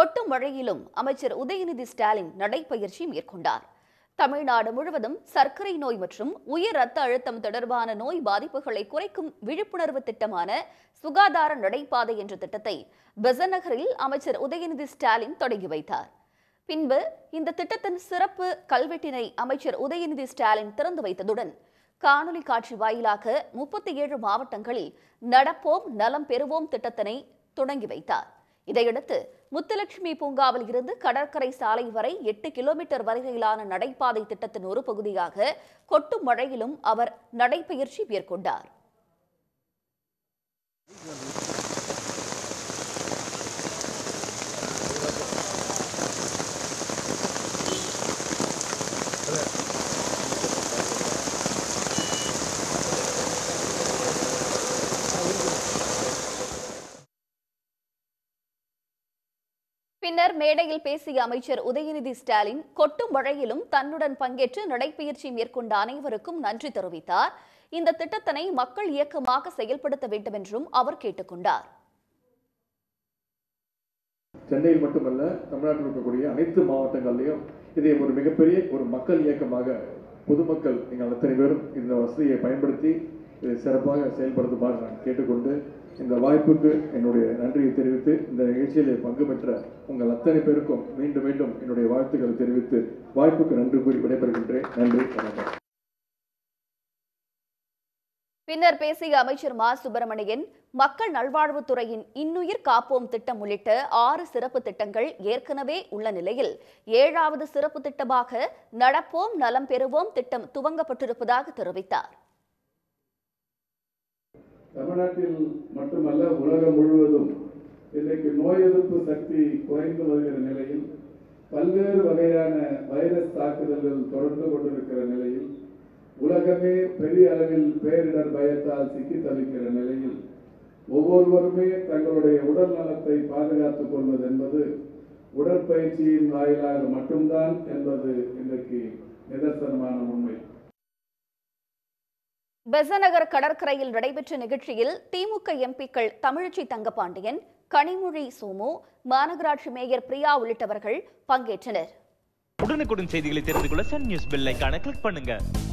கொட்டும் மழையிலும் அமைச்சர் உதயநிதி ஸ்டாலின் நடைபயிற்சி மேற்கொண்டார். தமிழ்நாடு முழுவதும் சர்க்கரை நோய் மற்றும் உயர் இரத்த அழுத்தம் தொடர்பான நோய் பாதிப்புகளை குறைக்கும் விழிப்புணர்வு திட்டமான சுகாதார நடைபாதை என்ற திட்டத்தை பெசநகரில் அமைச்சர் உதயநிதி ஸ்டாலின் தொடங்கி வைத்தார். பின்பு இந்த திட்டத்தின் சிறப்பு கல்வெட்டினை அமைச்சர் உதயநிதி ஸ்டாலின் திறந்து வைத்ததுடன் காணொலி காட்சி வாயிலாக 37 மாவட்டங்களில் நடப்போம் நலம் பெறுவோம் திட்டத்தினை தொடங்கி வைத்தார். இதையடுத்து முத்துலட்சுமி பூங்காவில் இருந்து கடற்கரை சாலை வரை 8 கிலோமீட்டர் வரையிலான நடைபாதை திட்டத்தின் ஒரு பகுதியாக கொட்டும் மழையிலும் அவர் நடைபயிற்சி மேற்கொண்டார். பின்னர் மேடையில் பேசிய அமைச்சர் உதயநிதி ஸ்டாலின் கொட்டும் மழையிலும் தன்னுடன் பங்கேற்று நடைபயிற்சி மேற்கொண்ட அனைவருக்கும் நன்றி தெரிவித்தார். இந்த திட்டத்தினை மக்கள் இயக்கமாக செயல்படுத்த வேண்டும் என்றும் அவர் கேட்டுக்கொண்டார். சென்னையில் மட்டுமல்ல, தமிழ்நாட்டில் இருக்கக்கூடிய அனைத்து மாவட்டங்களிலும் இதை ஒரு மிகப்பெரிய ஒரு மக்கள் இயக்கமாக பொதுமக்கள் நீங்கள் அத்தனை பேரும் இந்த வசதியை பயன்படுத்தி இதை சிறப்பாக செயல்படுத்துமாறு நான் கேட்டுக்கொண்டு இந்த வாய்ப்புக்கு என்னுடைய நன்றியை தெரிவித்து இந்த நிகழ்ச்சியிலே பங்கு பெற்ற உங்கள் அத்தனை பேருக்கும் மீண்டும் மீண்டும் என்னுடைய வாழ்த்துக்களை தெரிவித்து வாய்ப்புக்கு நன்றி கூறி விடைபெறுகின்றேன். நன்றி. பின்னர் பேசிய அமைச்சர் மா சுப்பிரமணியன் மக்கள் நல்வாழ்வுத்துறையின் இன்னுயிர் காப்போம் திட்டம் உள்ளிட்ட 6 சிறப்பு திட்டங்கள் ஏற்கனவே உள்ள நிலையில் 7வது சிறப்பு திட்டமாக நடப்போம் நலம் பெறுவோம் திட்டம் துவங்கப்பட்டிருப்பதாக தெரிவித்தார். தமிழ்நாட்டில் மட்டுமல்ல, உலகம் முழுவதும் இன்றைக்கு நோய் எதிர்ப்பு சக்தி குறைந்து வருகிற நிலையில், பல்வேறு வகையான வைரஸ் தாக்குதல்கள் தொடர்ந்து கொண்டிருக்கிற நிலையில், உலகமே பெரிய அளவில் பேரிடர் பயத்தால் சிக்கி தவிக்கிற நிலையில் ஒவ்வொருவருமே தங்களுடைய உடல் நலத்தை பாதுகாத்துக் கொள்வது என்பது உடற்பயிற்சியின் வாயிலாக மட்டும்தான் என்பது இன்றைக்கு நிதர்சனமான உண்மை. பெசநகர் கடற்கரையில் நடைபெற்ற நிகழ்ச்சியில் திமுக எம்பிக்கள் தமிழச்சி தங்கப்பாண்டியன், கனிமொழி சோமு, மாநகராட்சி மேயர் பிரியா உள்ளிட்டவர்கள் பங்கேற்றனர். உடனுக்குடன் செய்திகளை தெரிந்து கொள்ள சன் நியூஸ் பெல் ஐகானை கிளிக் பண்ணுங்க.